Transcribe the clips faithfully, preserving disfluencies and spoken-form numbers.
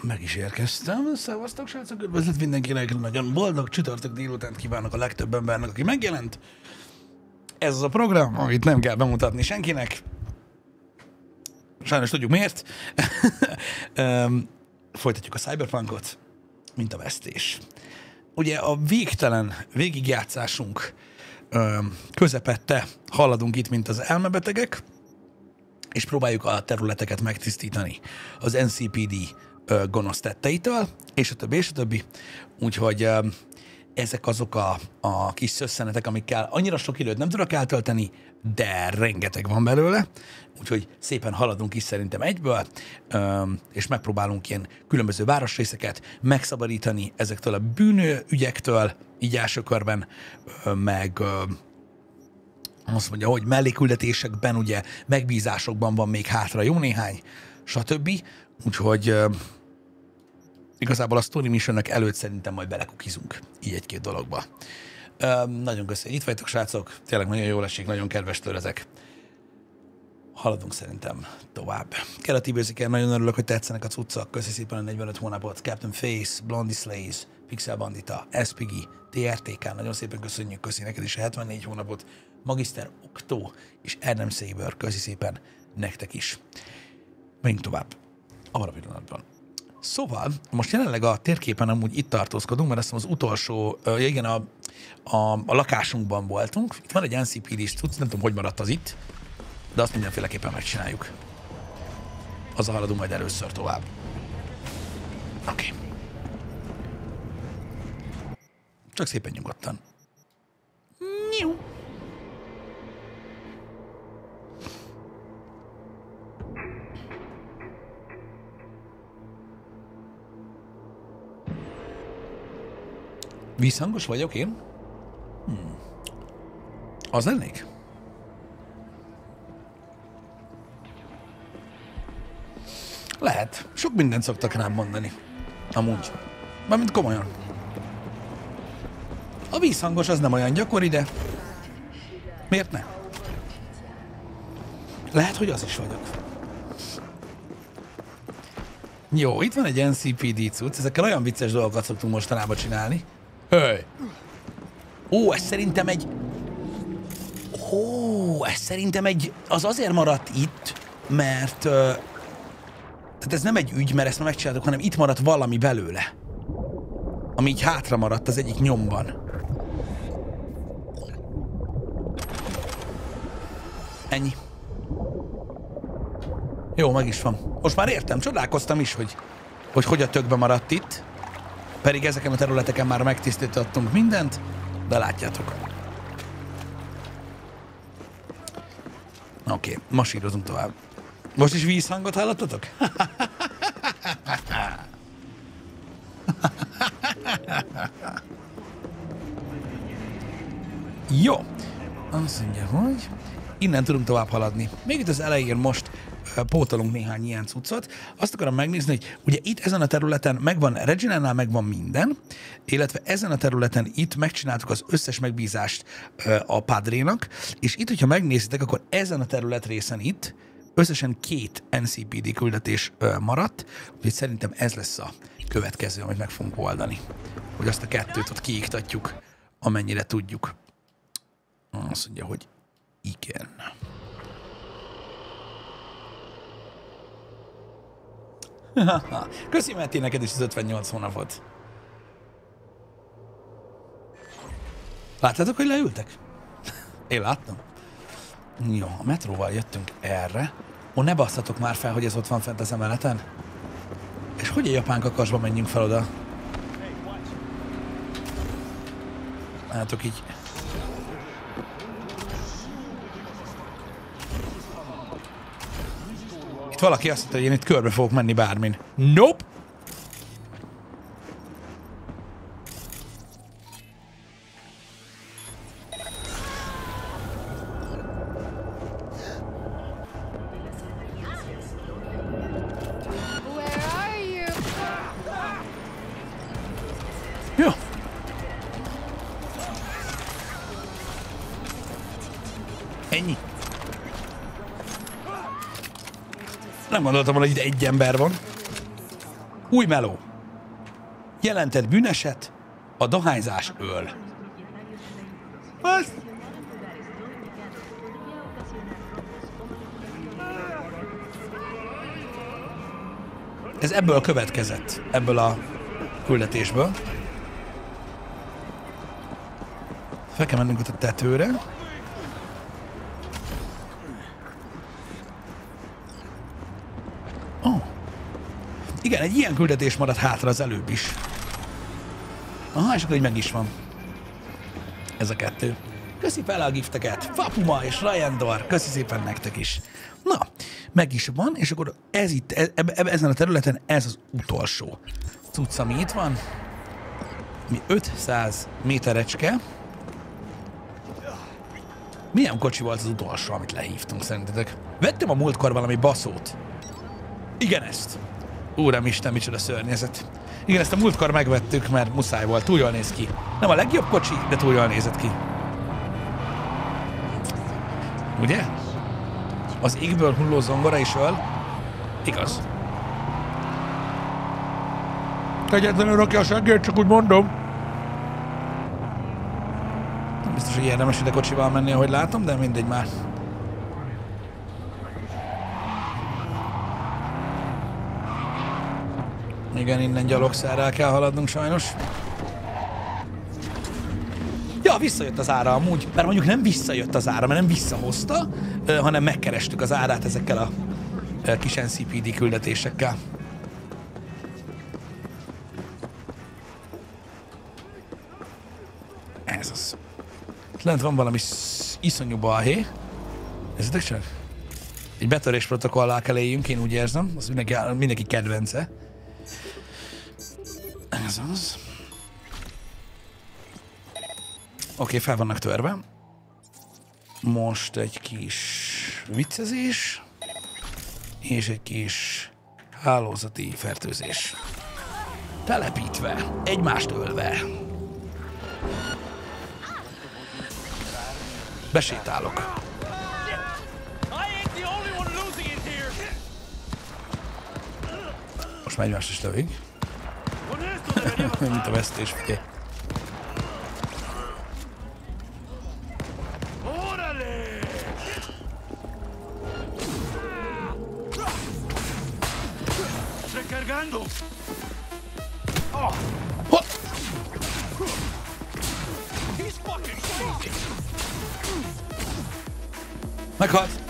Meg is érkeztem. Szevasztok, srácok, üdvözlet mindenkinek. Nagyon boldog csütörtök délutánt kívánok a legtöbb embernek, aki megjelent. Ez az a program, amit nem kell bemutatni senkinek. Sajnos tudjuk miért. Folytatjuk a Cyberpunkot, mint a vesztés. Ugye a végtelen végigjátszásunk közepette haladunk itt, mint az elmebetegek, és próbáljuk a területeket megtisztítani az en cé pé dé ö, gonosz tetteitől, és a többi, és a többi. Úgyhogy ö, ezek azok a, a kis szösszenetek, amikkel annyira sok időt nem tudok eltölteni, de rengeteg van belőle, úgyhogy szépen haladunk is szerintem egyből, ö, és megpróbálunk ilyen különböző városrészeket megszabadítani ezektől a bűnő ügyektől, így első körben, ö, meg... Ö, azt mondja, hogy melléküldetésekben, ugye megbízásokban van még hátra jó néhány, stb. Úgyhogy uh, igazából a story missionnek előtt szerintem majd belekukizunk így egy-két dologba. Uh, nagyon köszönjük, itt vagytok, srácok, tényleg nagyon jól esik, nagyon kedves ezek. Haladunk szerintem tovább. Keleti Bőziker, nagyon örülök, hogy tetszenek a cuccak. Köszi szépen a negyvenöt hónapot. Captain Face, Blondie Slays, Pixel Bandita, es pé gé, té er té ká, nagyon szépen köszönjük, köszi neked is a hetvennégy hónapot. Magister Októ és Adam Saber, köszi szépen nektek is. Menjünk tovább, arra pillanatban. Szóval, most jelenleg a térképen amúgy itt tartózkodunk, mert azt hiszem az utolsó, ja igen, a, a, a lakásunkban voltunk. Itt van egy en cé pé dés cucc, nem tudom, hogy maradt az itt, de azt mindenféleképpen megcsináljuk. Azzal haladunk majd először tovább. Oké. Okay. Csak szépen nyugodtan. Nyiu. Visszhangos vagyok én? Hmm. Az lennék? Lehet. Sok mindent szoktak rám mondani. Amúgy. Mármint komolyan. A vízhangos az nem olyan gyakori, de miért ne? Lehet, hogy az is vagyok. Jó, itt van egy en cé pé dé cucc, ezekkel olyan vicces dolgokat szoktunk mostanában csinálni. Hey. Ó, ez szerintem egy... Ó, ez szerintem egy... Az azért maradt itt, mert... Uh... Tehát ez nem egy ügy, mert ezt már megcsináltuk, hanem itt maradt valami belőle. Ami így hátra maradt az egyik nyomban. Ennyi. Jó, meg is van. Most már értem, csodálkoztam is, hogy hogy, hogy a tökbe maradt itt. Pedig ezeken a területeken már megtisztítottunk mindent, de látjátok. Oké, okay, masírozunk tovább. Most is vízhangot hallottatok? Jó. Azt mondja, hogy innen tudunk tovább haladni. Még itt az elején most pótolunk néhány ilyen cuccot. Azt akarom megnézni, hogy ugye itt ezen a területen megvan, Reginánál megvan minden, illetve ezen a területen itt megcsináltuk az összes megbízást a Padrénak, és itt, hogyha megnézitek, akkor ezen a terület részen itt összesen két en cé pé dé küldetés maradt, úgyhogy szerintem ez lesz a következő, amit meg fogunk oldani. Hogy azt a kettőt ott kiiktatjuk, amennyire tudjuk. Azt mondja, hogy igen. Köszi, Meti, neked is az ötvennyolc hónapot. Láttátok, hogy leültek? Én láttam. Jó, a metróval jöttünk erre. Ó, ne basszatok már fel, hogy ez ott van fent az emeleten. És hogy a japán kakasba menjünk fel oda? Látok így. Itt valaki azt mondta, hogy én itt körbe fogok menni bármin. Nope! Nem gondoltam, hogy itt egy ember van. Új meló. Jelentett bűneset a dohányzás öl. Azt... Ez ebből következett, ebből a küldetésből. Fel kell mennünk ott a tetőre. Oh. Igen, egy ilyen küldetés maradt hátra az előbb is. Aha, és akkor így meg is van. Ez a kettő. Köszi fel a gifteket! Fapuma és Rajendor, köszi szépen nektek is. Na, meg is van, és akkor ez itt, e, e, e, ezen a területen ez az utolsó cucc, ami itt van. Mi ötszáz méterecske. Milyen kocsi volt az utolsó, amit lehívtunk szerintetek? Vettem a múltkor valami baszót. Igen, ezt. Úramisten, micsoda szörnyezet. Igen, ezt a múltkor megvettük, mert muszáj volt. Túl jól néz ki. Nem a legjobb kocsi, de túl jól nézett ki. Ugye? Az égből hulló zongora is öl. Igaz. Kegyetlenül rakja a seggét, csak úgy mondom. Nem biztos, hogy érdemes ide kocsival menni, ahogy látom, de mindegy már. Igen, innen gyalogszárral kell haladnunk sajnos. Ja, visszajött az ára amúgy, mert mondjuk nem visszajött az ára, mert nem visszahozta, hanem megkerestük az árát ezekkel a kis en cé pé dé küldetésekkel. Ez az. Lent van valami iszonyú balhé. Nézzétek csak? Egy betörés protokollal kell éljünk, én úgy érzem, az mindenki, mindenki kedvence. Ez az. Oké, fel vannak törve. Most egy kis viccezés, és egy kis hálózati fertőzés. Telepítve, egymást ölve. Besétálok. Most már egymást is lövünk. Mint a vesztés, figyelj. Meghalt!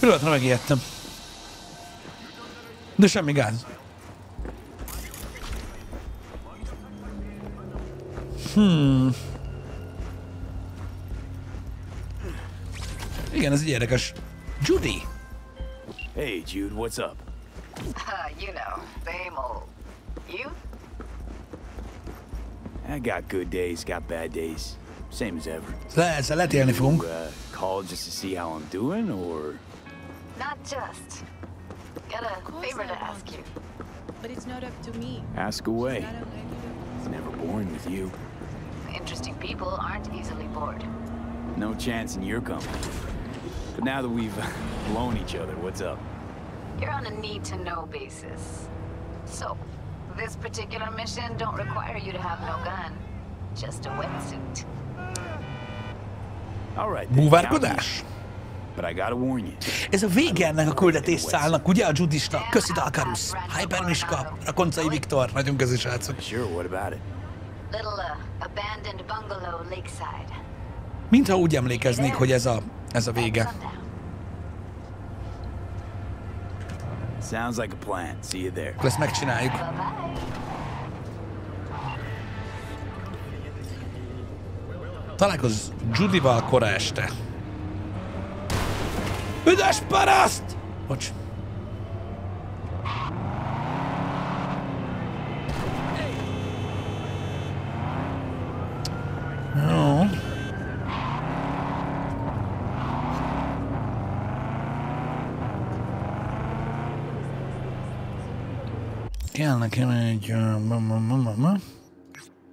Pillanatra megijedtem. De semmi gáz. Hmm. Igen, ez így érdekes. Judy! Hey Jude, what's up? Uh, you know, same old. You? I got good days, got bad days. Same as ever. Let's let you uh, call just to see how I'm doing, or? Not just. Got a favor to ask you. But it's not up to me. Ask away. It's never boring with you. Interesting people aren't easily bored. No chance in your company. But now that we've blown each other, what's up? You're on a need-to-know basis. So, this particular mission don't require you to have no gun. Just a wetsuit. All right, búvárkodás. But I gotta warn you. Ez a vége ennek a küldetés szállnak, ugye a Judista? Köszi Dalkarusz, Hypermiska, Rakoncai Viktor, nagyon közi srácok. Mintha úgy emlékeznék, hogy ez a, ez a vége. Sounds like a plan. See you there. Akkor ezt megcsináljuk. Találkozz Judyval kora este. Üdös paraszt! Bocs. Jó. Kell nekem egy...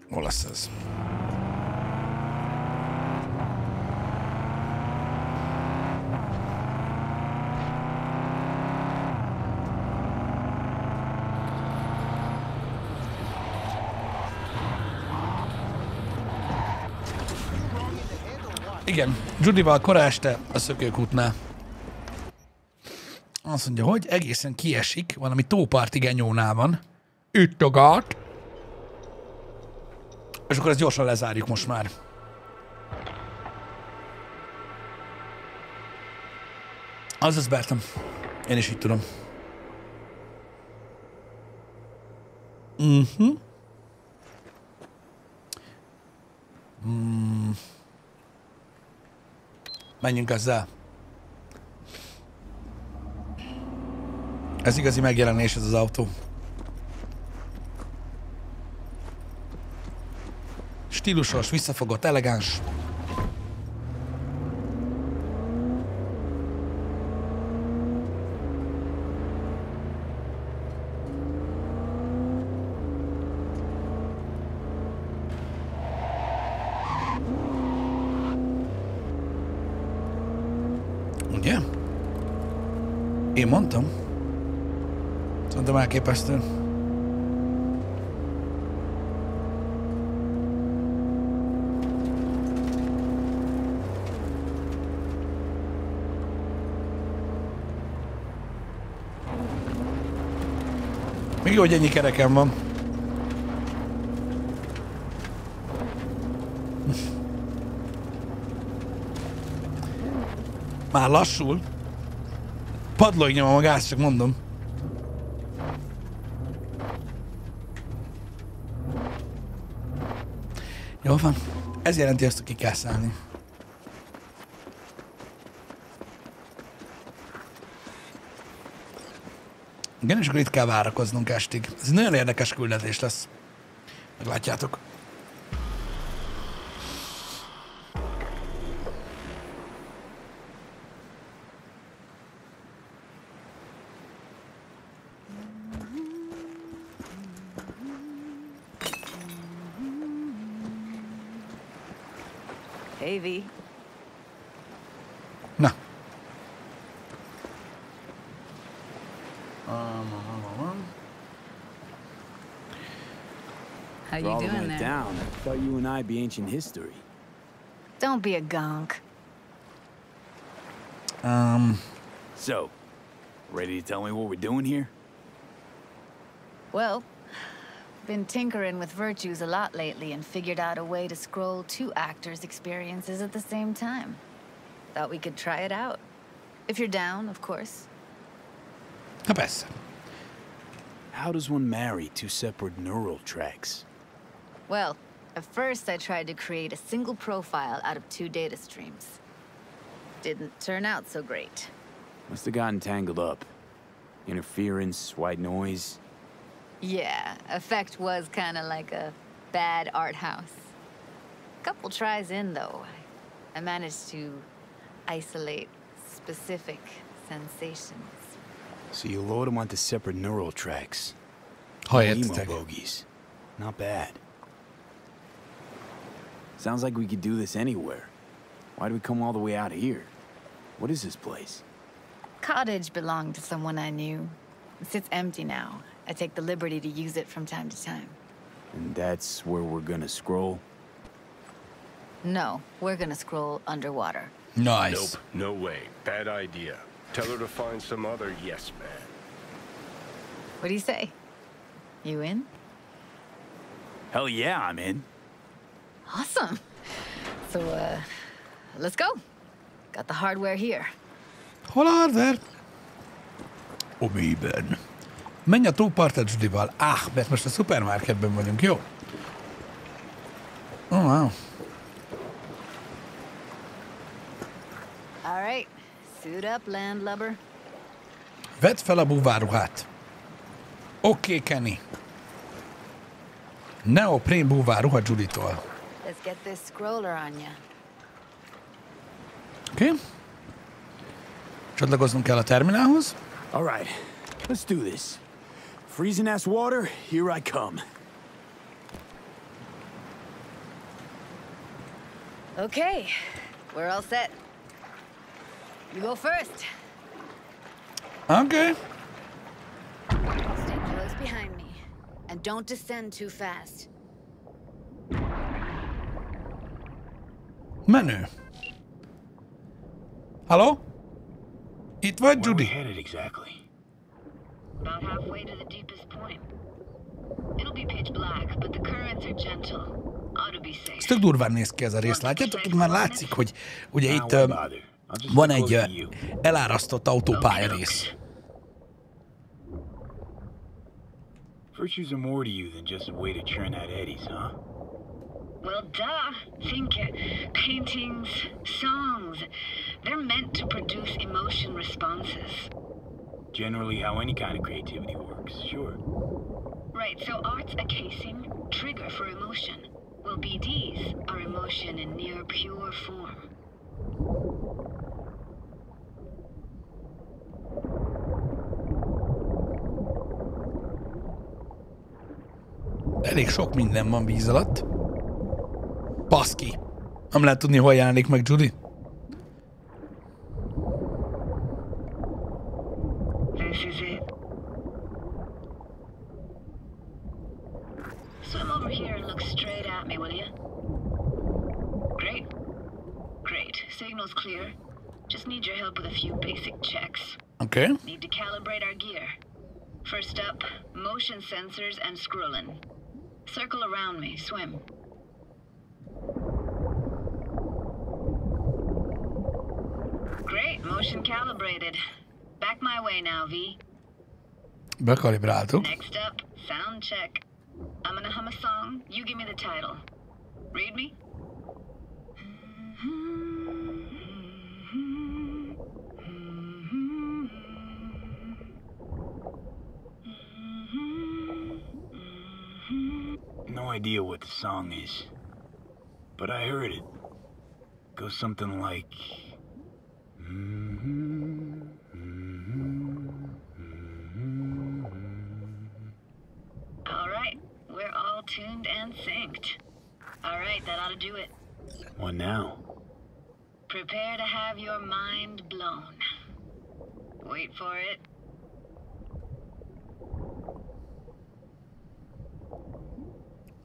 Hol lesz ez? Igen, Judyval kora este a szökőkútnál. Azt mondja, hogy egészen kiesik, valami tóparti genyónál van. Itt a gát. És akkor ezt gyorsan lezárjuk most már. Azaz, Bertem. Én is így tudom. Mhm. Mm mm. Menjünk ezzel. Ez igazi megjelenés, ez az autó. Stílusos, visszafogott, elegáns. Ugye? Én mondtam. Szerintem elképesztő. Még jó, hogy ennyi kerekem van. Már lassul. Padlóig nyomom a gáz, csak mondom. Jól van. Ez jelenti azt, hogy ki kell szállni. Igen, és akkor itt kell várakoznunk estig. Ez egy nagyon érdekes küldetés lesz. Meglátjátok. Na. How you doing there? Down. I thought you and I'd be ancient history. Don't be a gonk. Um. So, ready to tell me what we're doing here? Well, been tinkering with virtues a lot lately and figured out a way to scroll two actors' experiences at the same time. Thought we could try it out. If you're down, of course. Na persze. How does one marry two separate neural tracks? Well, at first I tried to create a single profile out of two data streams. Didn't turn out so great. Must have gotten tangled up. Interference, white noise. Yeah, effect was kind of like a bad art house. Couple tries in, though, I managed to isolate specific sensations. So you load them onto separate neural tracks. Oh, yeah, emo bogeys. Not bad. Sounds like we could do this anywhere. Why do we come all the way out of here? What is this place? Cottage belonged to someone I knew. It sits empty now. I take the liberty to use it from time to time. And that's where we're gonna scroll? No, we're gonna scroll underwater. Nice. Nope, no way. Bad idea. Tell her to find some other yes man. What do you say? You in? Hell yeah, I'm in. Awesome. So, uh, let's go. Got the hardware here. Hol a hardware? Oh, baby. Menj a tópartra Judyval. Ah, mert most a szupermarketben vagyunk, jó? Oh, wow. All right. Suit up, landlubber. Vedd fel a búváruhát. Oké, okay, Kenny. Neoprén búváruha Judytól. Let's get this scroller on you. Oké. Okay. Csatlakoznunk kell a terminálhoz. All right. Let's do this. Freezing ass water, here I come. Okay, we're all set. You go first. Okay. Stay close behind me, and don't descend too fast. Menő. Hello? It was Judy. Where are we headed exactly? About halfway to the deepest point. It'll be pitch black, but the currents are gentle. Ez tök durván néz ki ez a rész, látjátok? Itt már látszik, hogy ugye itt um, van egy uh, elárasztott autópálya rész. Virtues are more to you than just a way to churn out eddies, huh? Well, duh. Think it. Paintings, songs. They're meant to produce emotion responses. Generally how any kind of creativity works, sure. Right, so art's a casing, trigger for emotion. Well, B Ds are emotion in near pure form. Elég sok minden van víz alatt. Baszki! Nem lehet tudni, hol jelenik meg Judy. This is it. Swim over here and look straight at me, will you? Great. Great. Signal's clear. Just need your help with a few basic checks. Okay. Need to calibrate our gear. First up, motion sensors and scrolling. Circle around me, swim. Great, motion calibrated. Back my way now, V. Bekalibráltuk. Next up, sound check. I'm gonna hum a song, you give me the title. Read me? No idea what the song is, but I heard it. Goes something like... We're all tuned and synced. Alright, that ought to do it. What now? Prepare to have your mind blown. Wait for it.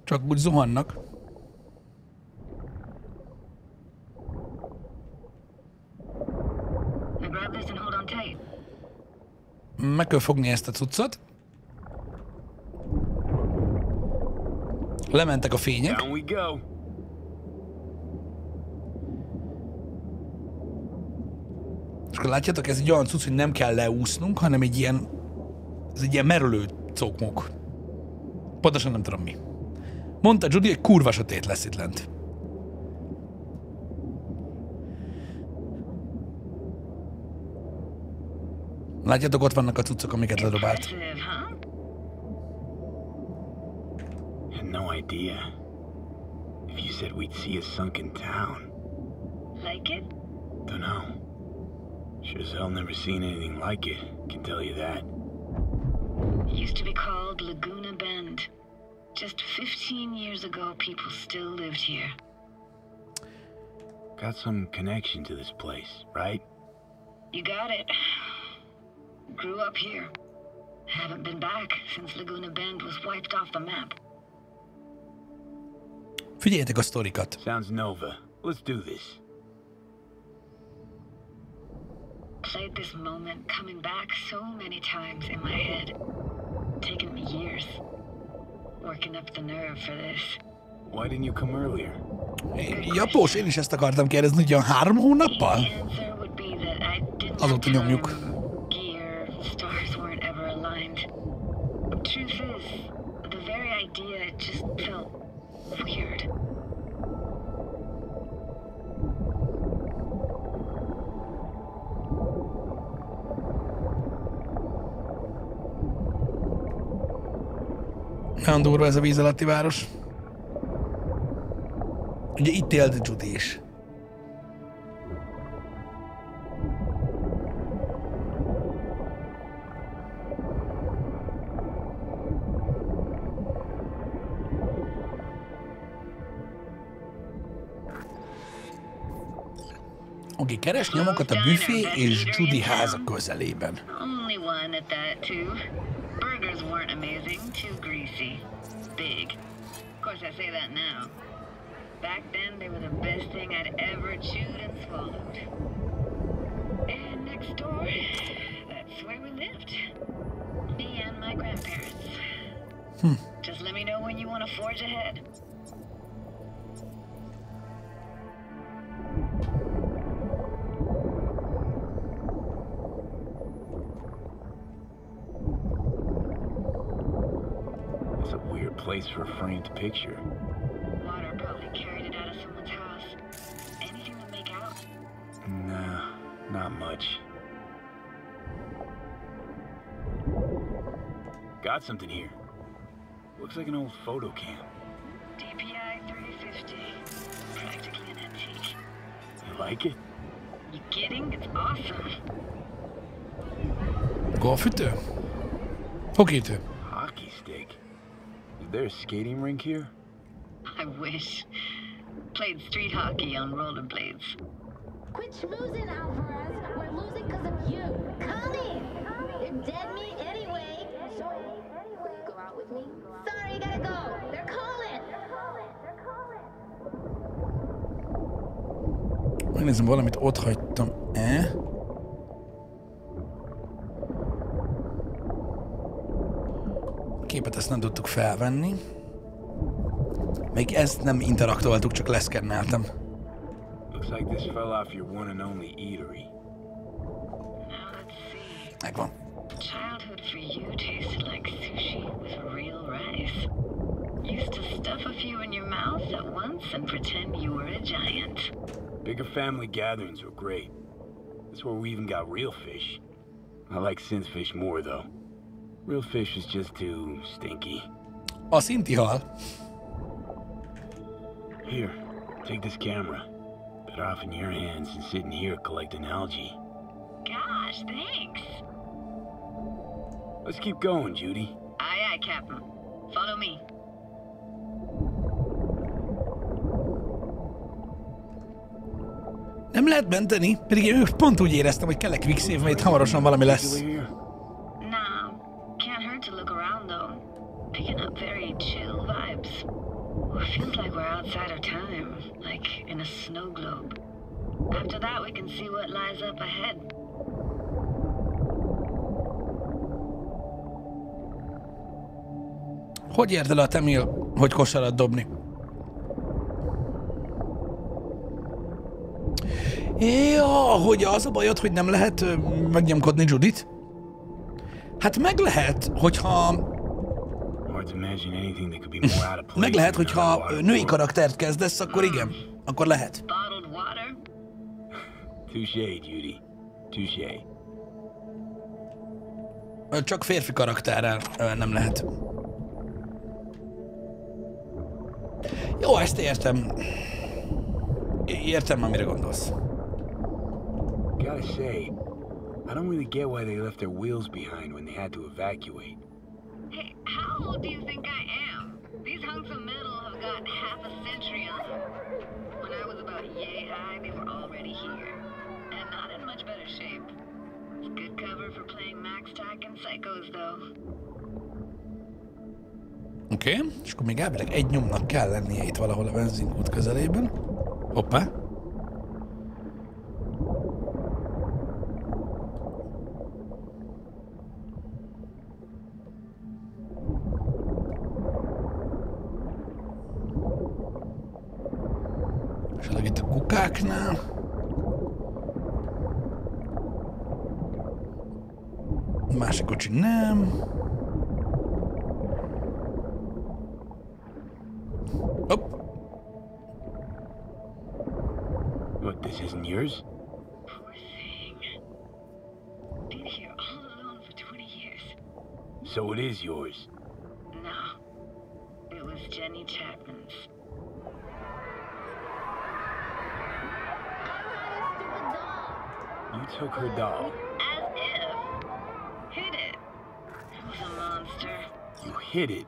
Csak úgy zuhannak. Now grab this and hold on tight. Meg kell fogni ezt a cuccot. Lementek a fények. És akkor látjátok, ez egy olyan cucc, hogy nem kell leúsznunk, hanem egy ilyen, ez egy ilyen merülő cokmok. Pontosan nem tudom mi. Mondta Judy, hogy kurva sötét lesz itt lent. Látjátok, ott vannak a cuccok, amiket ledobált. No idea. If you said we'd see a sunken town. Like it? Dunno. Sure as hell never seen anything like it, can tell you that. It used to be called Laguna Bend. Just fifteen years ago, people still lived here. Got some connection to this place, right? You got it. Grew up here. Haven't been back since Laguna Bend was wiped off the map. Figyeljétek a sztorikat. Sounds Nova. Let's do this. Played this moment coming back so many times in my head. Taken me years. Working up the nerve for this. Why didn't you come earlier? Japós, én is ezt akartam kérdezni, hogy olyan három hónappal? Azóta nyomjuk. Gear, stars weren't ever aligned. Truth is, the very idea just felt weird. Nagyon durva ez a víz alatti város. Ugye itt élt Judy is. Aki keres nyomokat a büfé és Judy háza közelében. garage door. That's where we lived. Me and my grandparents. Hmm. Just let me know when you want to forge ahead. It's a weird place for a framed picture. Water probably carried it out of someone's house. Anything to make out? Nah, not much. Got something here. Looks like an old photo cam. D P I three fifty. Practically an antique. You like it? You kidding? It's awesome. Golfete. Hockeyte. Hockey stick. Is there a skating rink here? I wish. Played street hockey on rollerblades. Quit schmoozing, Alvarez. We're losing because of you. Connie! You're dead meat anyway. Go out with me. Sorry, gotta go. They're calling. They're calling. They're calling. Meine Symbole mit Otreutum, eh? Képet ezt nem tudtuk felvenni. Még ezt nem interaktoltuk, csak leszkenneltem. Looks like this fell off your one and only eatery. Now let's see. Megvan. Childhood for you tasted like sushi with real rice. Used to stuff a few in your mouth at once and pretend you were a giant. Bigger family gatherings were great. That's where we even got real fish. I like synth fish more though. Real fish is just too stinky. A szintihal. Here, take this camera. Better off in your hands than sitting here collecting algae. Gosh, thanks. Let's keep going, Judy. Aye, aye, Captain. Follow me. Nem lehet menteni, pedig én pont úgy éreztem, hogy kell egy quick save, mert hamarosan valami lesz. Nah, can't hurt to look around though. Picking up very chill vibes. It feels like we're outside our time, like in a snow globe. After that, we can see what lies up ahead. Hogy érd el a Temil, hogy kosarat dobni? Ja, hogy az a bajod, hogy nem lehet megnyomkodni Judit? Hát meg lehet, hogyha... Meg lehet, hogyha női karaktert kezdesz, akkor igen. Akkor lehet. Touché, Judy. Touché. Csak férfi karakterrel nem lehet. Jó, ezt értem. Értem, amire gondolsz. Gotta say, I don't really get why they left their wheels behind when they had to evacuate. Hey, how old do you think I am? These hunks of metal have got half a century on them. When I was about yay high, they were already here. And not in much better shape. It's good cover for playing Max Tack and Psychos, though. Oké, okay. És akkor még elvileg egy nyomnak kell lennie itt valahol a benzinkút közelében. Hoppá! Itt a kukáknál. Másik kocsi nem. Hopp. What, this isn't yours? Poor thing. Been here all alone for twenty years. So it is yours. No. It was Jenny Chapman's. You took her doll. As if. Hid it. It was a monster. You hid it?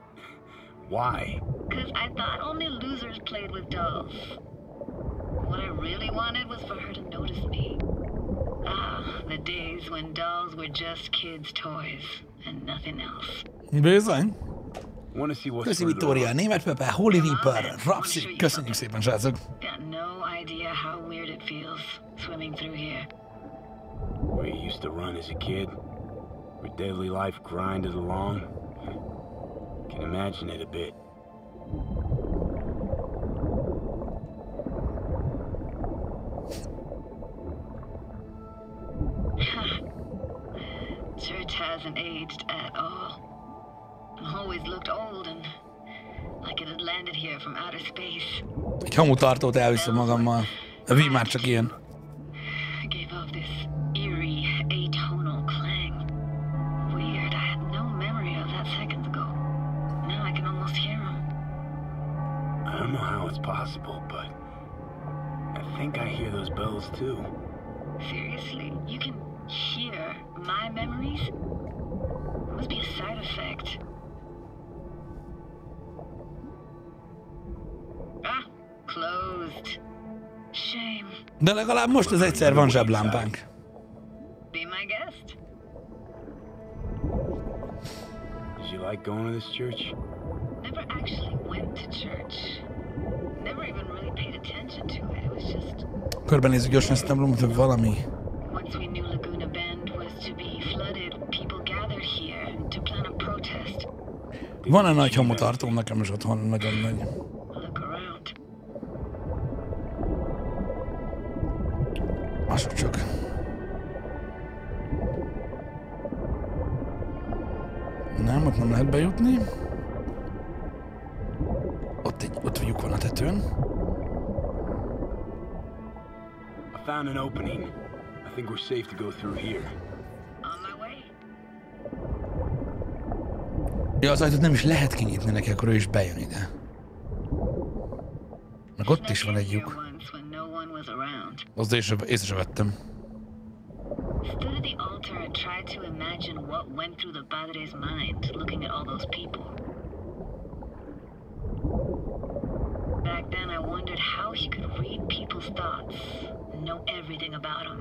Why? Because I thought only losers played with dolls. What I really wanted was for her to notice me. Ah, the days when dolls were just kids' toys and nothing else. Bizony. Want to see what's Köszi Victoria, német Pepe, Holy Reaper, Rapsy. Köszönjük szépen, srácok. Got no idea how weird it feels swimming through here. we used to run as a kid, where daily life grinded along. Can imagine it a bit. Church hasn't aged at all. It always looked old and like it had landed here from outer space. Csomó tartót elviszem magammal. A víz már csak ilyen. Possible, but I think I hear those bells too. Seriously, you can hear my memories? It must be a side effect. Ah, closed. Shame. De legalább most az egyszer van zseblámpánk. Be my guest. Did you like going to this church? Never actually went to church. Never even really paid attention to it. It was just. Körbenézzük gyorsan, aztán mondom, valami. Once we knew Laguna Bend was to be flooded, people gathered here to plan a protest. Van a nagy homotartóm nekem is otthon, nagyon nagy. Look around. Mások csak. Nem, ott nem lehet bejutni. Ott vagyunk van a tetőn. I found an opening. I think we're safe to go through here. On my way. Ja, az ajtót nem is lehet kinyitni neki, akkor ő is bejön ide. Meg ott is van egy lyuk. Azt észre sem vettem. Stood at the altar and tried to imagine what went through the padre's mind, looking at all those people. Back then I wondered how he could read people's thoughts and know everything about them.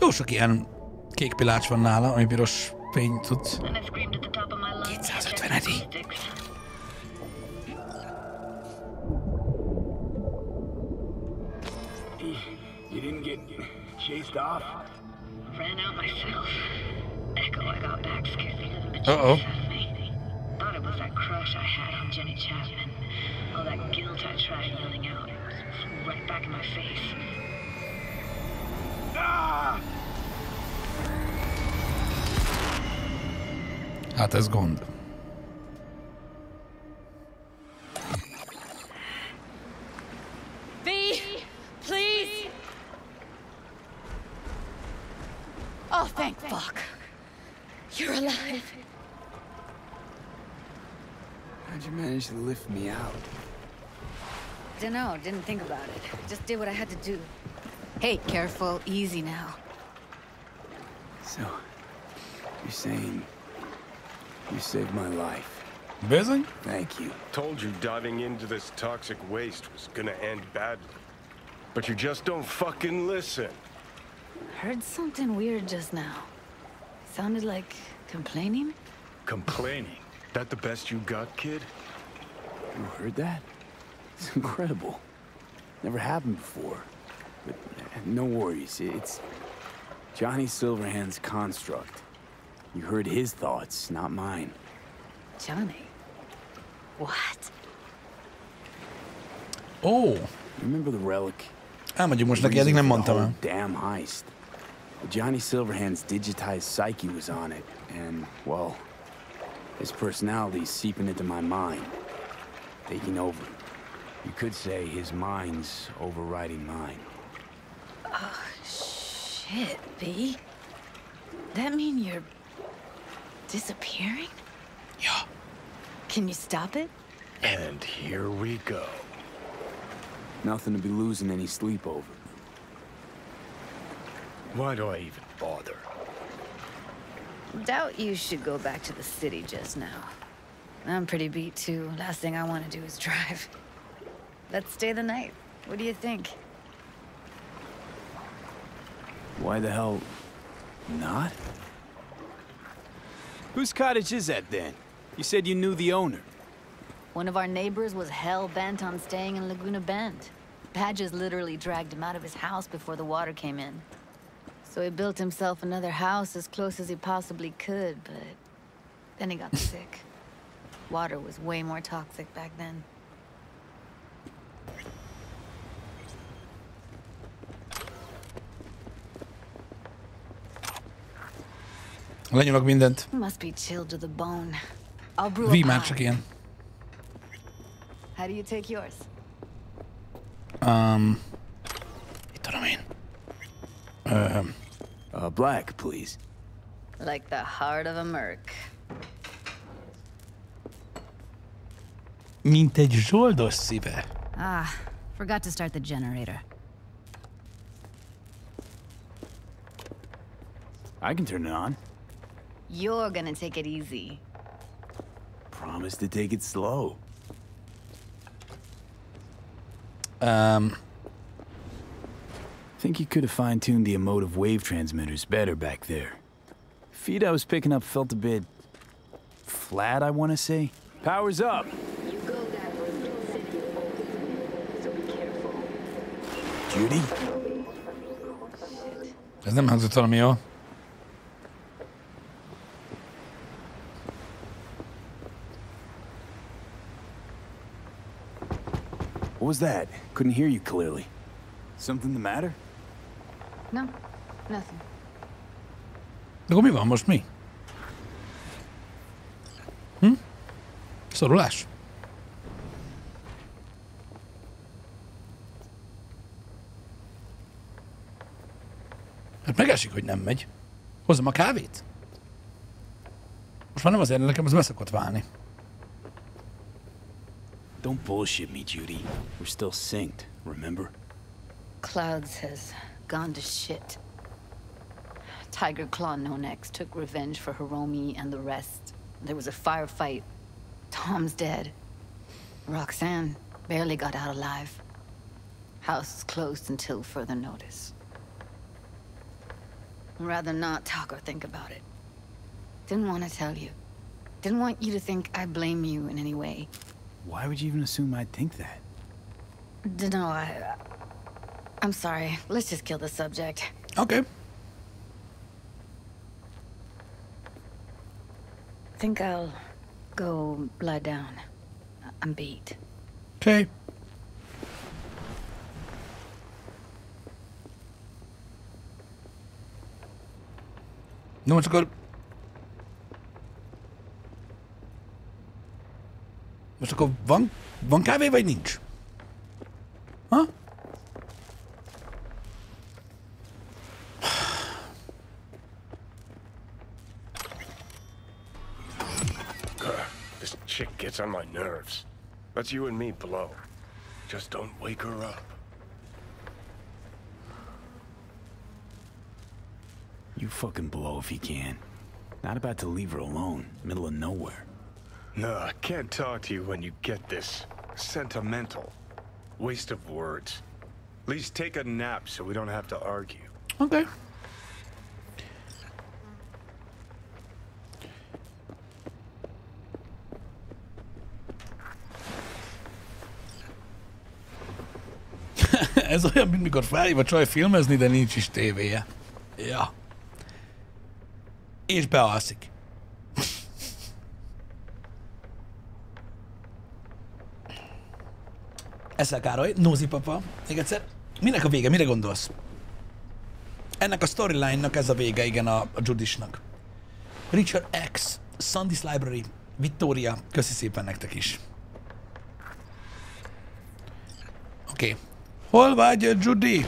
Jó sok ilyen kék pilács van nála, ami piros fény tud. kétszázötvenedik. You didn't get chased off? Ran out myself. Echo, I got back scared me to the chase out of me. Thought it was that crush I had on Jenny Chapman. All that guilt I tried yelling out, it was right back in my face. Ah! Hát ez gond. V, please. Oh, thank fuck. You're alive. How'd you manage to lift me out? Dunno, didn't think about it. Just did what I had to do. Hey, careful, easy now. So, you're saying you saved my life. Amazing? Thank you. Told you diving into this toxic waste was gonna end badly. But you just don't fucking listen. Heard something weird just now. Sounded like complaining? Complaining? That the best you got, kid? You heard that? It's incredible. Never happened before. But no worries, it's Johnny Silverhand's construct. You heard his thoughts, not mine. Johnny? What? Oh! Remember the relic? Ah, but you must not get it. The damn heist. Johnny Silverhand's digitized psyche was on it, and well, his personality's seeping into my mind, taking over. You could say his mind's overriding mine. Oh, shit, B. That mean you're disappearing? Yeah. Can you stop it? And here we go. Nothing to be losing any sleep over. Why do I even bother? Doubt you should go back to the city just now. I'm pretty beat too. Last thing I want to do is drive. Let's stay the night. What do you think? Why the hell not? Whose cottage is that then? You said you knew the owner. One of our neighbors was hell-bent on staying in Laguna Bend. Padges literally dragged him out of his house before the water came in. So he built himself another house as close as he possibly could, but then he got sick. Water was way more toxic back then. Lenyomok mindent. Must be chilled to the bone. I'll brew a pie. How do you take yours? Um, mit tudom én. Um, uh, black, please. Like the heart of a merc. Mint egy zsoldos szíve. Ah, forgot to start the generator. I can turn it on. You're gonna take it easy. Promise to take it slow. Um, think you could have fine-tuned the emotive wave transmitters better back there. Feed I was picking up felt a bit flat, I want to say. Power's up. You go that way, you'll sit here open, so be careful. Judy? Ez nem hangzott valami jó. What was that? Couldn't hear you clearly. Something the matter? No, nothing. Akkor mi van most mi? Hm? Szorulás. Hát megesik, hogy nem megy. Hozzam a kávét? Most már nem az érdekem, az beszokott válni. Don't bullshit me, Judy. We're still synced, remember? Clouds has gone to shit. Tiger Claw No Next took revenge for Hiromi and the rest. There was a firefight. Tom's dead. Roxanne barely got out alive. House is closed until further notice. I'd rather not talk or think about it. Didn't want to tell you. Didn't want you to think I blame you in any way. Why would you even assume I'd think that? Dunno, I... I'm sorry. Let's just kill the subject. Okay. Think I'll go lie down. I'm beat. Okay. No one's good. Most akkor van, van kávé, vagy nincs? Ha? This chick gets on my nerves. Let's you and me blow. Just don't wake her up. You fucking blow if you can. Not about to leave her alone, middle of nowhere. No, I can't talk to you when you get this sentimental. Waste of words. At least take a nap so we don't have to argue. Okay. Ez olyan, mint mikor felhív csaj filmezni, de nincs is tévéje. Ja. És bealszik. Eszel, Károly, Nózi papa, még egyszer, minek a vége, mire gondolsz? Ennek a storyline-nak ez a vége, igen, a, a Judisnak. Richard X, Sunday's Library, Victoria, köszi szépen nektek is. Oké. Okay. Hol vagy, Judy?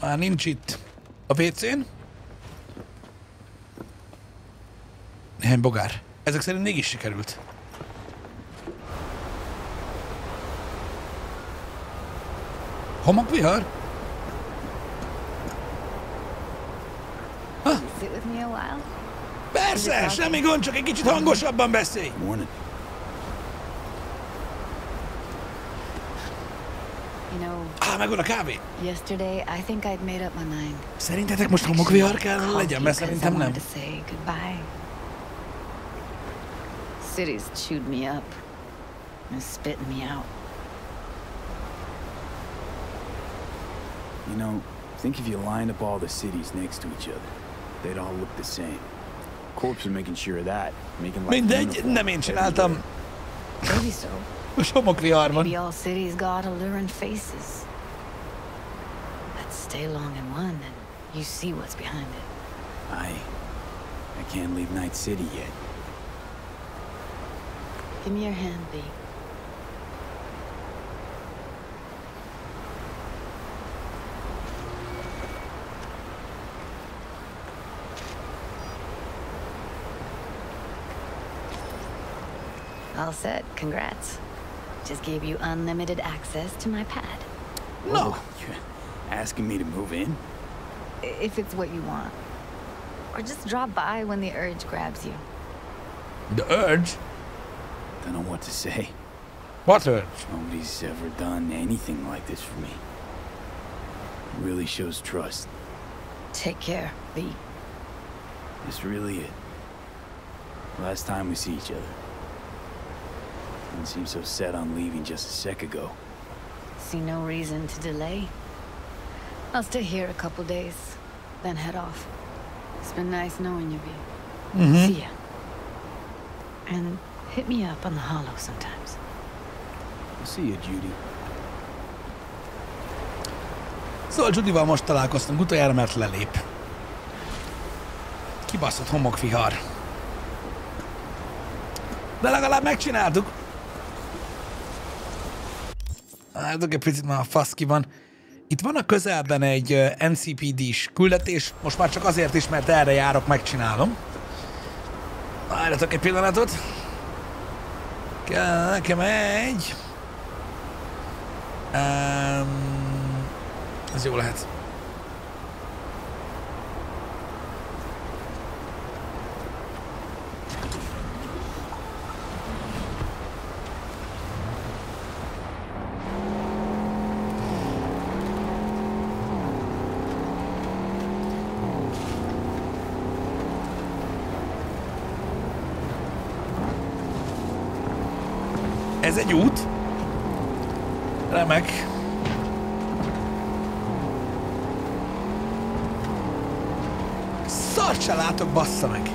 Már nincs itt. A pé cén? Néhány bogár. Ezek szerint mégis sikerült. Homokvihar? Huh? Persze, semmi gond, csak egy kicsit hangosabban beszélj! Ah, megvan a kávé! Szerintetek most homokvihar kell legyen, mert szerintem nem. You know, Think if you lined up all the cities next to each other, they'd all look the same. Corps are making sure of that. Making like Mindegy, nem én csináltam. Maybe so. Maybe all cities got alluring faces. Let's stay long in one, and you see what's behind it. I... I can't leave Night City yet. Give me your hand, B. All set. Congrats. Just gave you unlimited access to my pad. No. Whoa, you're asking me to move in? If it's what you want. Or just drop by when the urge grabs you. The urge? I don't know what to say. What urge? Nobody's ever done anything like this for me. It really shows trust. Take care, B. That's really it. Last time we see each other. Didn't seem so set on leaving just a sec ago. See no reason to delay. I'll stay here a couple days, then head off. It's been nice knowing you, B. Mm-hmm. See ya. And hit me up on the hollow sometimes. I'll see ya, Judy. Szóval Judyval most találkoztunk utoljára, mert lelép. Kibaszott homokvihar. De legalább megcsináltuk. Látok, egy picit már a fasz ki van. Itt van a közelben egy en cé pé dés küldetés. Most már csak azért is, mert erre járok, megcsinálom. Várjatok egy pillanatot. Kell nekem egy. Um, ez jó lehet. Ez egy út. Remek. Szart se látok, bassza meg.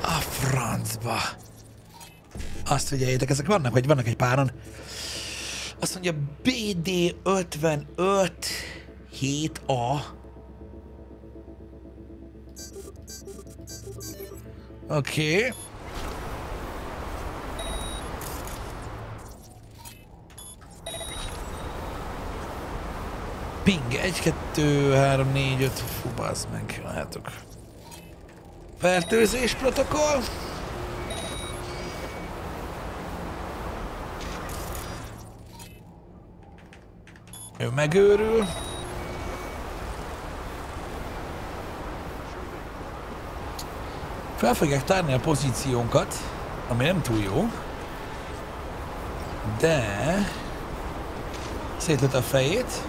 A francba. Azt figyeljétek, ezek vannak, vagy vannak egy páran. Azt mondja bé dé ötvenöt hét á. Oké. Okay. Ping, egy, kettő, három, négy, öt, fú, bázd meg, látok. Fertőzés protokoll. Ő megőrül. Fel fogják tárni a pozíciónkat, ami nem túl jó, de szétlőtt a fejét,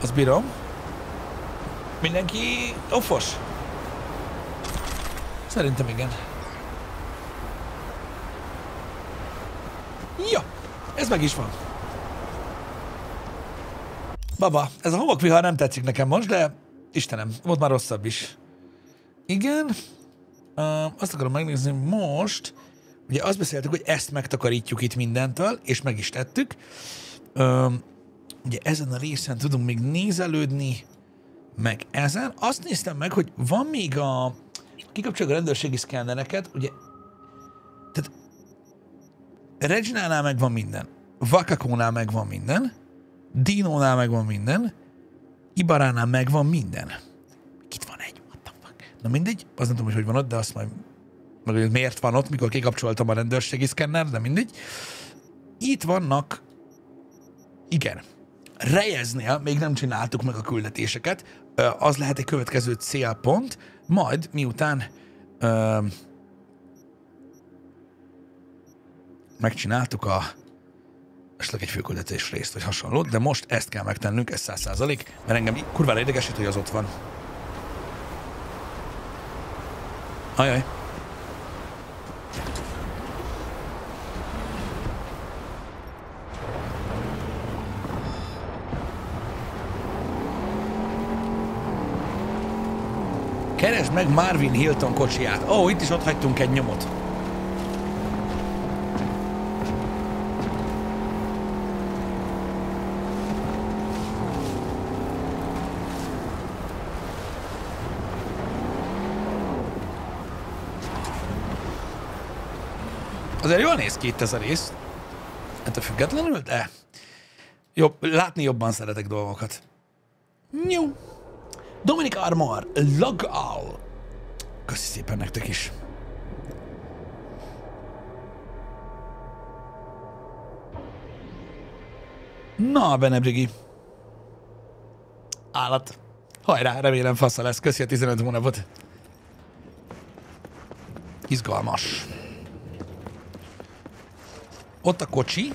az bírom. Mindenki offos? Szerintem igen. Ja, ez meg is van. Baba, ez a homokvihar nem tetszik nekem most, de Istenem, volt már rosszabb is. Igen. Uh, azt akarom megnézni most, ugye azt beszéltük, hogy ezt megtakarítjuk itt mindentől, és meg is tettük. Uh, ugye ezen a részen tudunk még nézelődni, meg ezen. Azt néztem meg, hogy van még a... Kikapcsoljuk a rendőrségi szkennereket, ugye... Tehát... Reginánál megvan minden. Vakakónál megvan minden. Dinónál megvan minden. Ibaránál megvan minden. Itt van egy. Na mindegy, azt nem tudom, hogy hogy van ott, de azt majd meg, hogy miért van ott, mikor kikapcsoltam a rendőrségi szkenner, de mindegy. Itt vannak, igen, Reyesnél még nem csináltuk meg a küldetéseket, az lehet egy következő célpont, majd miután ö, megcsináltuk a esetleg egy főküldetés részt, vagy hasonlót, de most ezt kell megtennünk, ez száz százalék, mert engem kurvára idegesít, hogy az ott van. Ajaj. Keresd meg Marvin Hilton kocsiját. Ó, oh, itt is ott hagytunk egy nyomot. Azért jól néz ki itt ez a rész. Hát a függetlenül, de... Jobb, látni jobban szeretek dolgokat. Jó. Dominik Armor, log all. Köszi szépen nektek is. Na, Benebrigi. Állat. Hajrá, remélem fasza lesz. Köszi a tizenöt hónapot. Izgalmas. Ott a kocsi.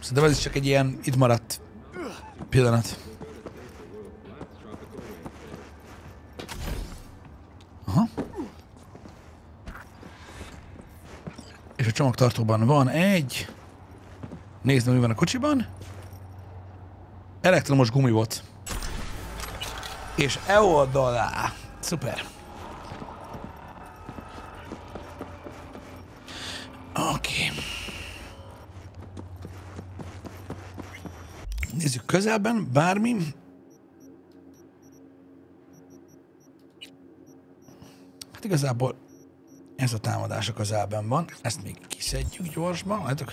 Szerintem ez is csak egy ilyen itt maradt pillanat. Aha. És a csomagtartóban van egy. Nézd, mi van a kocsiban. Elektromos gumibot. És e-oldalá. Szuper. Oké. Okay. Nézzük közelben, bármi. Hát igazából ez a támadás a közelben van. Ezt még kiszedjük gyorsban, látok?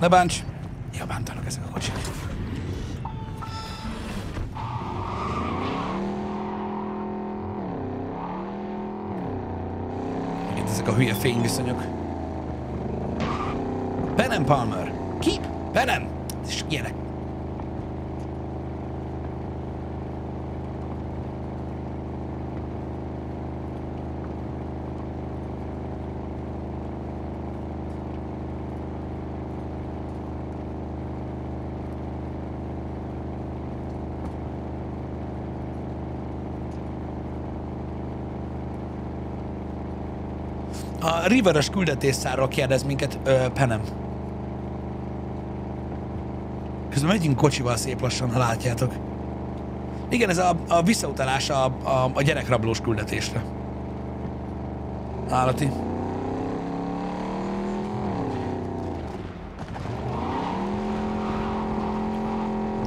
Ne bánts! Ja, bántanak ezek a kocsik. Itt ezek a hülye fényviszonyok. Venom Palmer. Keep Venom. És ilyenek. A Riveres küldetésszáról kérdez minket Venom. Közben megyünk kocsival szép lassan, ha látjátok. Igen, ez a, a visszautalás a, a, a gyerekrablós küldetésre. Állati.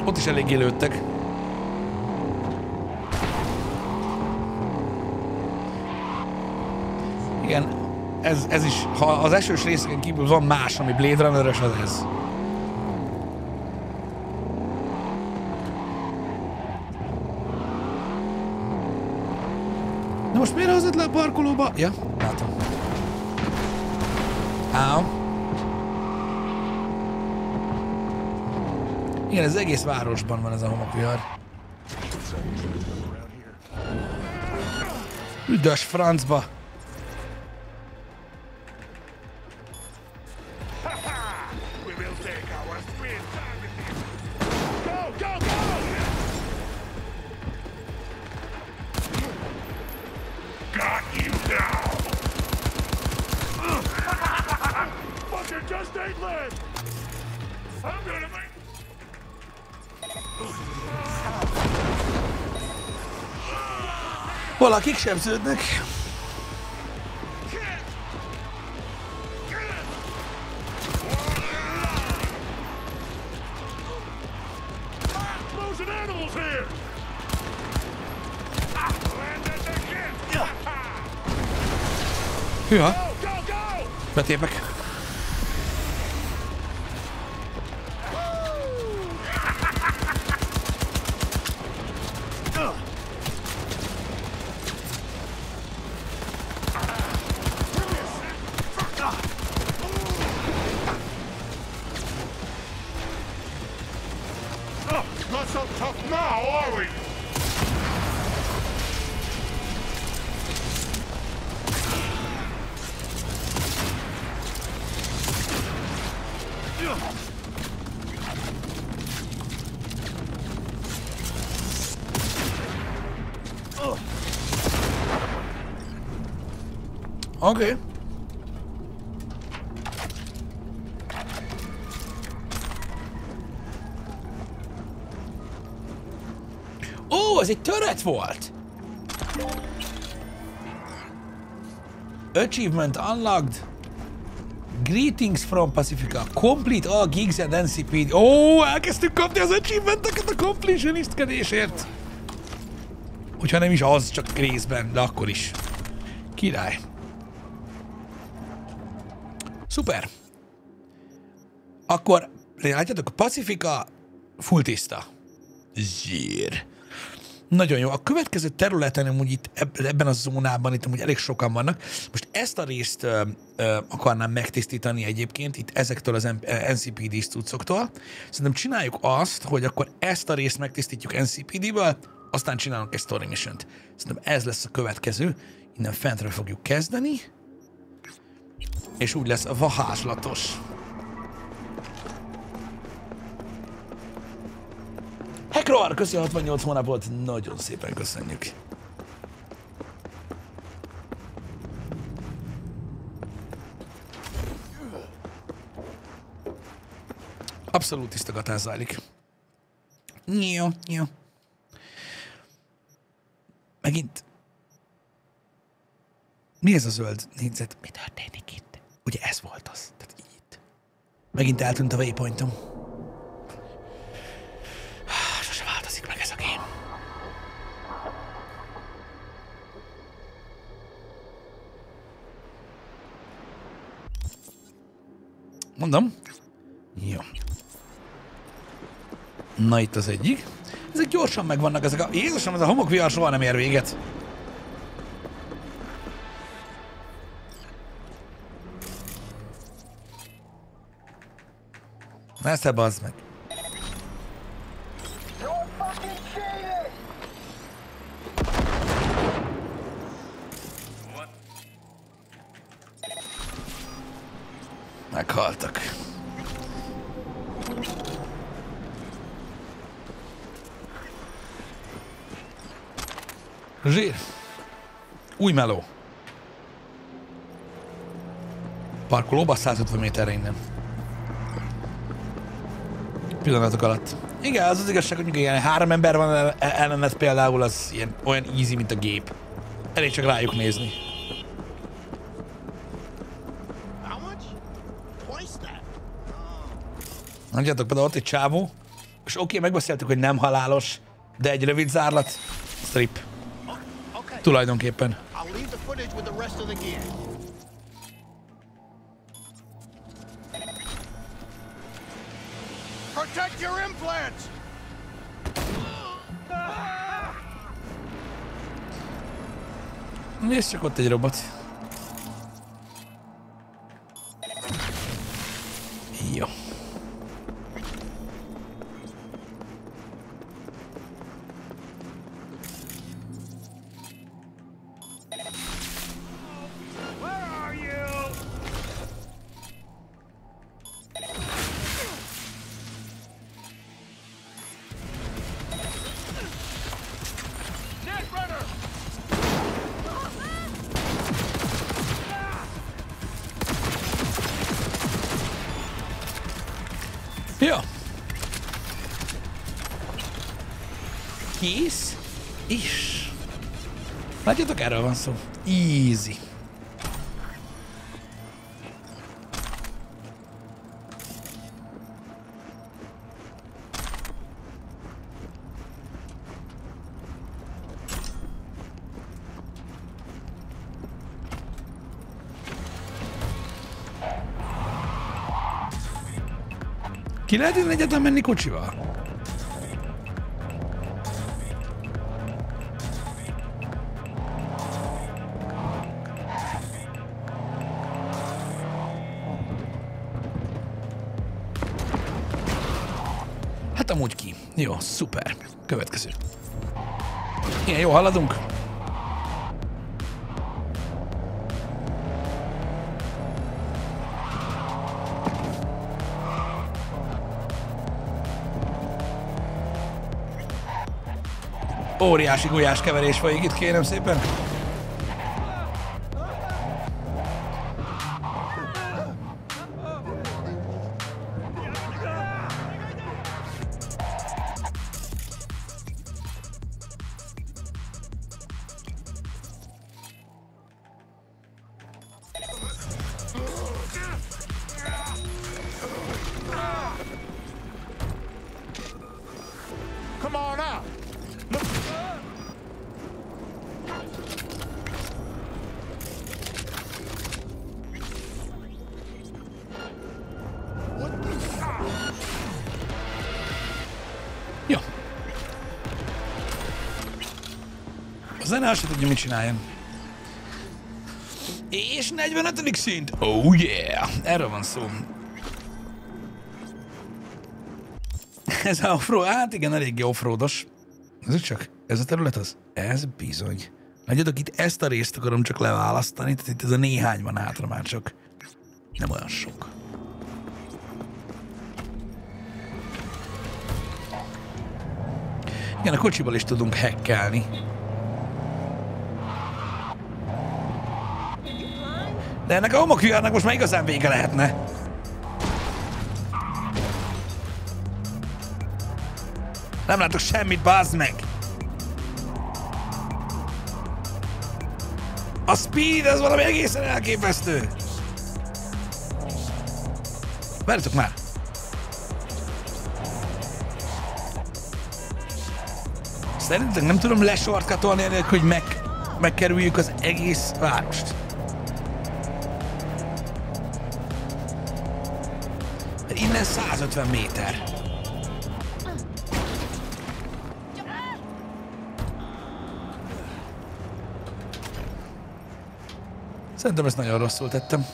Ott is eléggé lőttek. Igen, ez, ez is, ha az esős részeken kívül van más, ami Blade Runner-ös, az ez. Most miért hozott le a parkolóba? Ja, látom. Áll. Igen, ez egész városban van ez a homokvihar. Üdös francba! Valakik sebződnek. Hűha. Betépek. Oké. Okay. az egy töret volt? Achievement unlocked. Greetings from Pacifica. Complete all gigs at N C P D. Ó, oh, elkezdtük kapni az achievementeket a completionistkedésért. Hogyha nem is az, csak részben, de akkor is. Király. Szuper. Akkor, látjátok, a Pacifica full tiszta. Zsír. Nagyon jó. A következő területen amúgy itt ebben a zónában itt amúgy elég sokan vannak. Most ezt a részt ö, ö, akarnám megtisztítani egyébként itt ezektől az N C P D cuccoktól. Szerintem csináljuk azt, hogy akkor ezt a részt megtisztítjuk N C P D-ből, aztán csinálunk egy story mission-t. Szerintem ez lesz a következő. Innen fentről fogjuk kezdeni. És úgy lesz a varázslatos. Hekroar, köszi a hatvannyolc hónapot, nagyon szépen köszönjük. Abszolút tisztogatás zajlik. Jó, jó. Megint. Mi ez a zöld négyzet? Mi történik itt? Ugye ez volt az. Tehát így itt. Megint eltűnt a waypointom. Sose változik meg ez a game. Mondom. Jó. Na itt az egyik. Ezek gyorsan megvannak ezek a... Jézusom, ez a homokvihar soha nem ér véget. Na ezt ebbe az meg. Meghaltak. Zsír. Új meló. Parkolóba száz ötven méterre innen. Pillanatok alatt. Igen, az az igazság, hogy ilyen három ember van ellenet például, az ilyen, olyan easy, mint a gép. Elég csak rájuk nézni. Nagyjátok, például ott egy csávó, és oké, okay, megbeszéltük, hogy nem halálos, de egy rövid zárlat, strip. Tulajdonképpen. Nézd csak, ott egy robot. Jó. Kész is. Látjátok, erről van szó. Easy. Ki lehet innen egyáltalán menni kocsival? Amúgy ki. Jó, szuper. Következő. Igen, jó, haladunk. Óriási gulyás keverés folyik itt, kérem szépen. zene esetben mit csináljon. És negyvenötödik szint. Oh yeah! Erről van szó. Ez a offroad, hát igen, eléggé offroados. Ez csak, ez a terület az? Ez bizony. Nagyjátok itt ezt a részt akarom csak leválasztani, tehát itt ez a néhány van hátra már csak. Nem olyan sok. Igen, a kocsiból is tudunk hekkelni. De ennek a homokvihárnak most már igazán vége lehetne. Nem látok semmit, bázd meg! A speed, ez valami egészen elképesztő! Várjatok már! Szerintem nem tudom lesortkatolni enélkül, hogy meg, megkerüljük az egész várost. Mert innen százötven méter. Szerintem ezt nagyon rosszul tettem.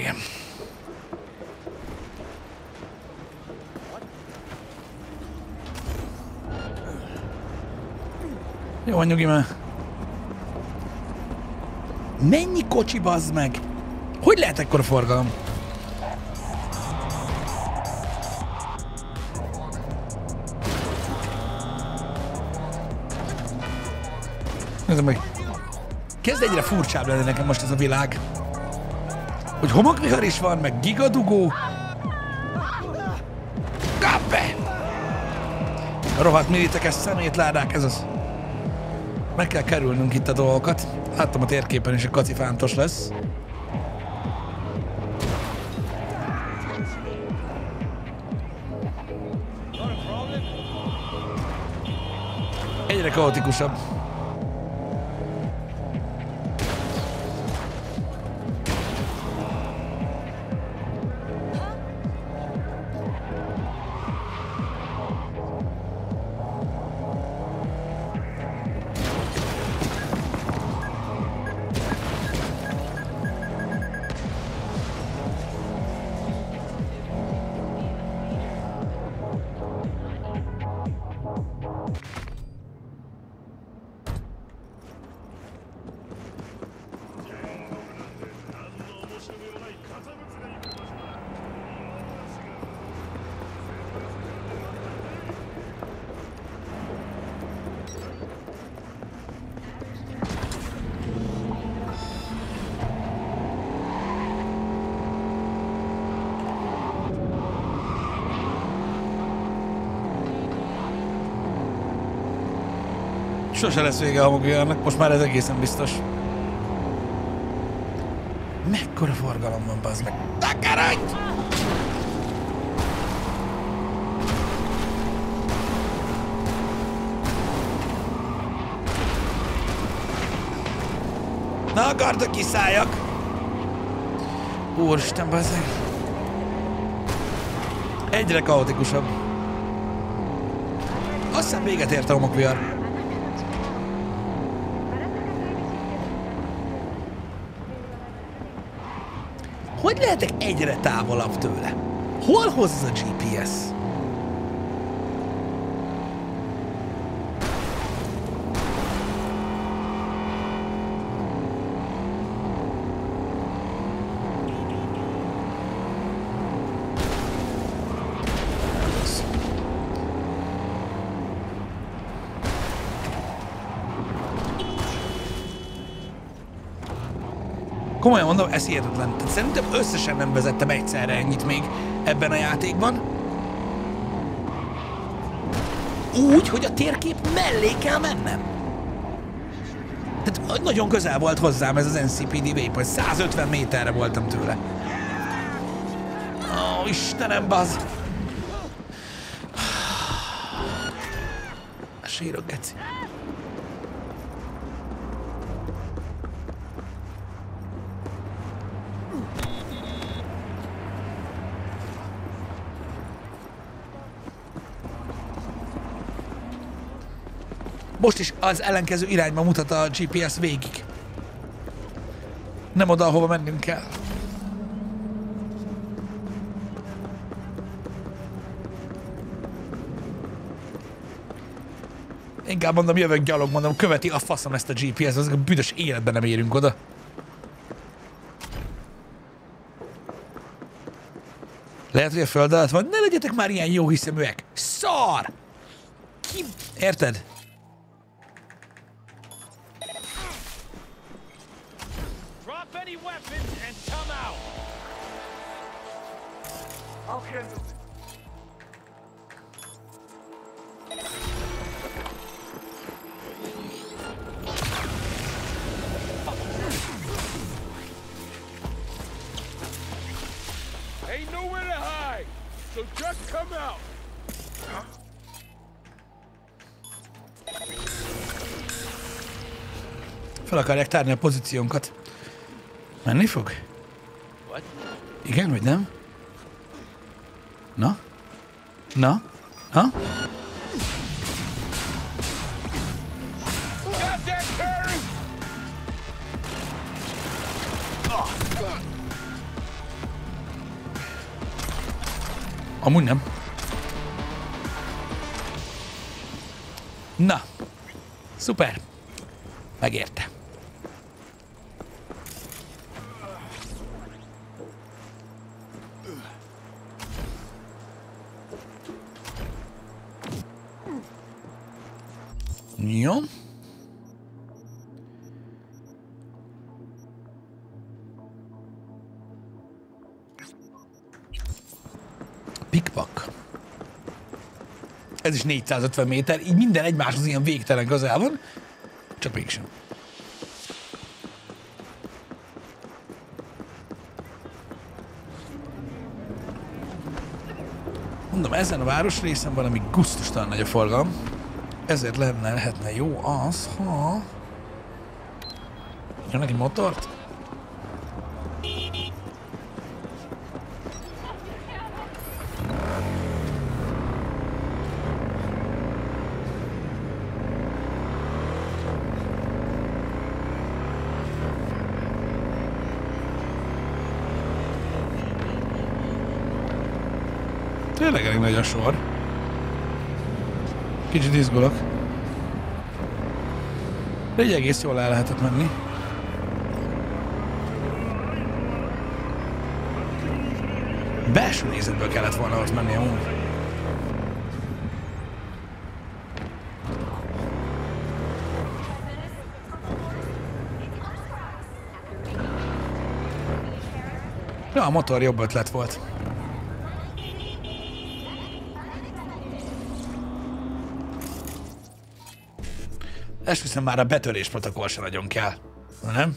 Igen. Jó, nyugi már. Mennyi kocsi, bazd meg? Hogy lehet ekkora forgalom? Nézzem meg. Kezd egyre furcsább lenni nekem most ez a világ. Hogy homokvihar is van, meg gigadugó. Kap be! A rohadt militekes szemétládák, ez az. Meg kell kerülnünk itt a dolgokat. Láttam a térképen is, a kacifántos lesz. Egyre kaotikusabb. Sose lesz vége a homokvihárnak, most már ez egészen biztos. Mekkora forgalom van, bazd meg. Takarodj! Na, akartok kiszálljak! Úristen, bazd meg. Egyre kaotikusabb. Azt hiszem véget ért a homokvihár. Hogy lehetek egyre távolabb tőle? Hol hoz ez a gé pé es? Komolyan mondom, ez hihetetlen. Tehát szerintem összesen nem vezettem egyszerre ennyit még ebben a játékban. Úgy, hogy a térkép mellé kell mennem. Tehát nagyon közel volt hozzám ez az en cé pé dé waypoint. százötven méterre voltam tőle. Ó, Istenem, bazd! Sírok, geci. Most is az ellenkező irányba mutat a gé pé es végig. Nem oda, ahova mennünk kell. Inkább mondom, jövök gyalog, mondom, követi a faszom ezt a gé pé es-t, az a büdös életben nem érünk oda. Lehet, hogy a föld alatt van. Ne legyetek már ilyen jó hiszeműek. Szar! Ki... Érted? Fel akarják tárni a pozíciónkat. Menni fog? Igen, vagy nem? Na? Na? Na? Amúgy nem. Na. Szuper. Megérte. Jó. Pikpak. Ez is négyszázötven méter, így minden egymáshoz ilyen végtelen közel van, csak mégsem. Mondom, ezen a városrészen valami gusztustalan nagy a forgalom. Ezért lenne, lehetne jó az, ha... Jönnek egy motort? Tényleg elég nagy a sor. Kicsit izgulok. De így egész jól el lehetett menni. Belső nézetből kellett volna ott menni amúgy. Ja, a motor jobb ötlet volt. Esküszöm, már a betörés protokoll se nagyon kell, nem?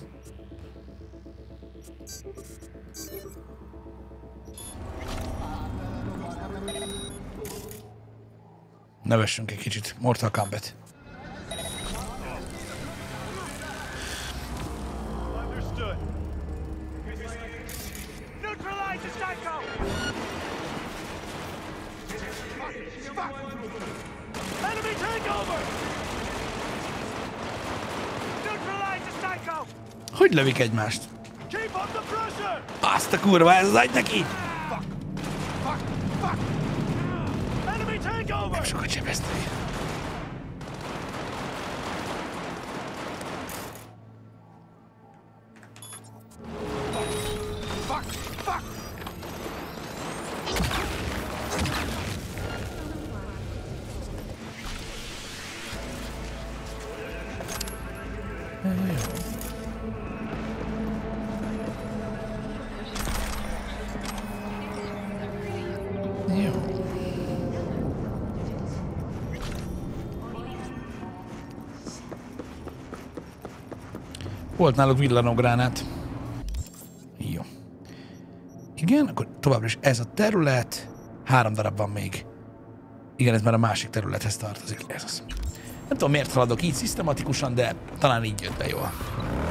Nevessünk egy kicsit, Mortal Kombat. Hogy lövik egymást? Azt a kurva, ez az agy neki! Nem sokat sebezteni. Volt náluk villanógránát. Jó. Igen, akkor továbbra is ez a terület. Három darab van még. Igen, ez már a másik területhez tartozik. Ez az. Nem tudom, miért haladok így szisztematikusan, de talán így jött be jól.